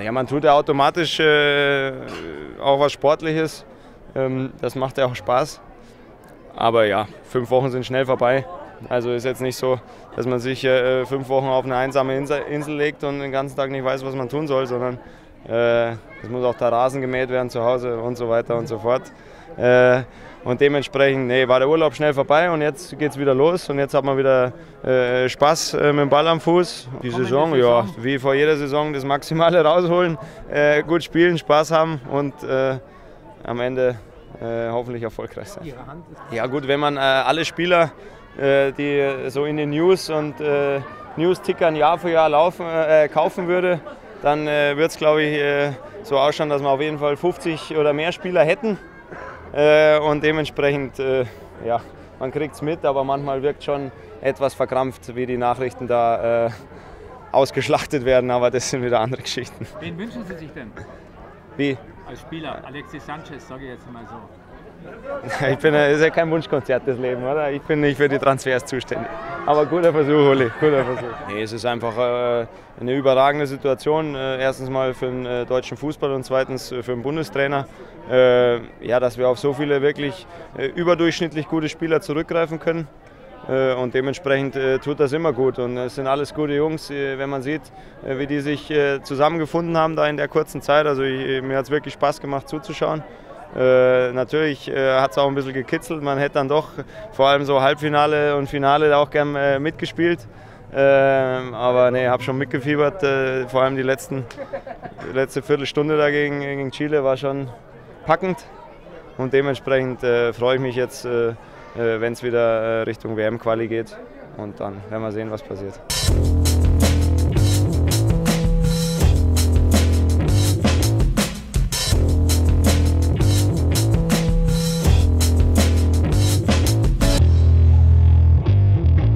Ja, man tut ja automatisch auch was Sportliches. Das macht ja auch Spaß. Aber ja, 5 Wochen sind schnell vorbei. Also ist jetzt nicht so, dass man sich 5 Wochen auf eine einsame Insel legt und den ganzen Tag nicht weiß, was man tun soll, sondern es muss auch der Rasen gemäht werden zu Hause und so weiter und so fort. Und dementsprechend war der Urlaub schnell vorbei und jetzt geht es wieder los und jetzt hat man wieder Spaß mit dem Ball am Fuß. Die Saison, ja, wie vor jeder Saison, das Maximale rausholen, gut spielen, Spaß haben und am Ende hoffentlich erfolgreich sein. Ja gut, wenn man alle Spieler, die so in den News und News-Tickern Jahr für Jahr laufen, kaufen würde, dann wird es, glaube ich, so ausschauen, dass wir auf jeden Fall 50 oder mehr Spieler hätten. Und dementsprechend, ja, man kriegt es mit, aber manchmal wirkt schon etwas verkrampft, wie die Nachrichten da ausgeschlachtet werden, aber das sind wieder andere Geschichten. Wen wünschen Sie sich denn? Wie? Als Spieler, Alexis Sanchez, sage ich jetzt mal so. Das ist ja kein Wunschkonzert, das Leben, oder? Ich bin nicht für die Transfers zuständig. Aber guter Versuch, Uli, guter Versuch. Nee, es ist einfach eine überragende Situation. Erstens mal für den deutschen Fußball und zweitens für den Bundestrainer. Ja, dass wir auf so viele wirklich überdurchschnittlich gute Spieler zurückgreifen können. Und dementsprechend tut das immer gut. Und es sind alles gute Jungs, wenn man sieht, wie die sich zusammengefunden haben da in der kurzen Zeit. Also mir hat es wirklich Spaß gemacht zuzuschauen. Natürlich hat es auch ein bisschen gekitzelt, man hätte dann doch vor allem so Halbfinale und Finale auch gern mitgespielt, aber nee, habe schon mitgefiebert, vor allem die letzte Viertelstunde dagegen gegen Chile war schon packend und dementsprechend freue ich mich jetzt, wenn es wieder Richtung WM-Quali geht und dann werden wir sehen, was passiert.